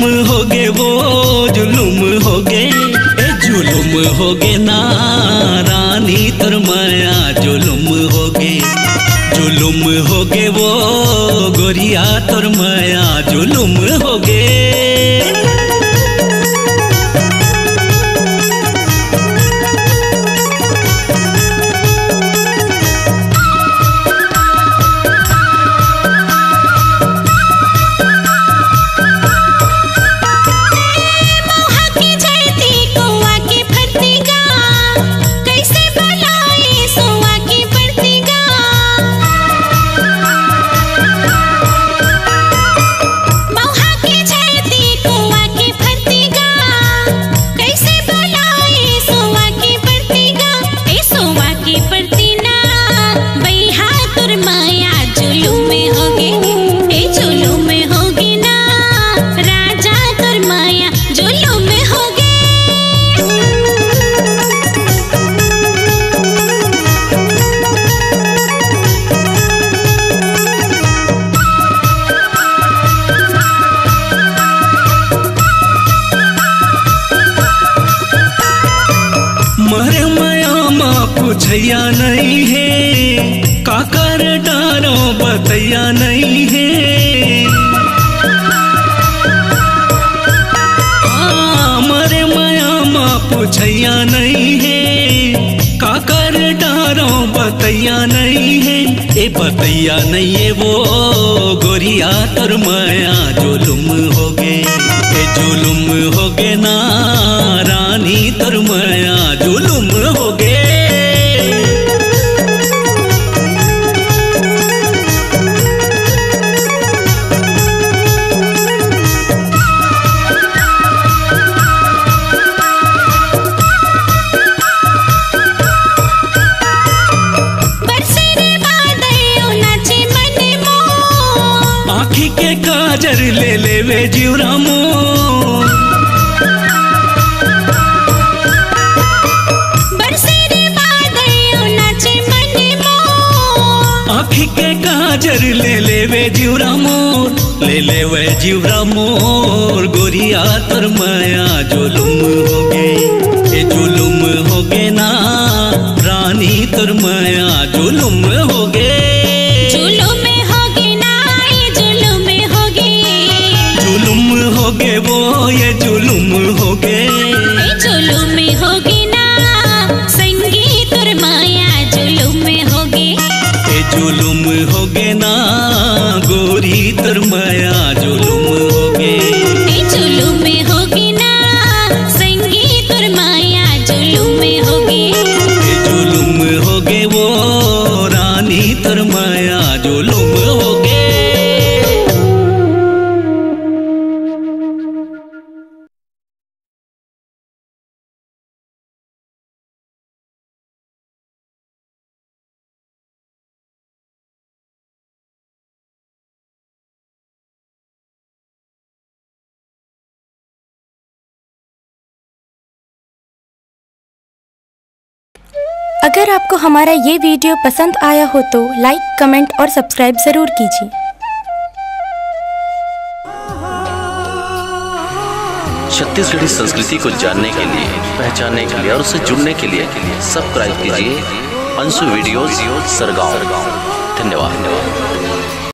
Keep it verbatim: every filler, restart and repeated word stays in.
जुलुम होगे वो जुलुम होगे ए जुलुम होगे ना रानी तुर माया जुलुम होगे जुलुम होगे वो गोरिया तुर माया जुलुम होगे। पूछैया नहीं है काकर डारो बतैया नहीं है मरे माया माँ पूछैया नहीं है काकर डारो बतैया नहीं है ए बतैया नहीं है वो गोरिया तर माया जुलुम होगे ए जुलुम होगे ना रानी तर माया जुलुम होगे। काजर ले लेवे जीवरामो आँखी के काजर ले लेवे जीवरामो ले लेवे जीवरामो गोरिया तर माया जुलुम होगे ए जुलुम होगे ना रानी तर माया जुलुम होगे ये जुलुम होगे जुलुम होगे ना संगीत और माया जुलुम होगे ये जुलुम होगे ना गोरी तर माया जुलुम होगे जुलुम होगे ना संगीत और माया जुलुम होगे ये जुलुम होगे वो रानी तर माया जुलुम होगे। अगर आपको हमारा ये वीडियो पसंद आया हो तो लाइक, कमेंट और सब्सक्राइब ज़रूर कीजिए। छत्तीसगढ़ी संस्कृति को जानने के लिए, पहचानने के लिए और उससे जुड़ने के लिए सब्सक्राइब कीजिए अंशु वीडियोस सरगांव। धन्यवाद।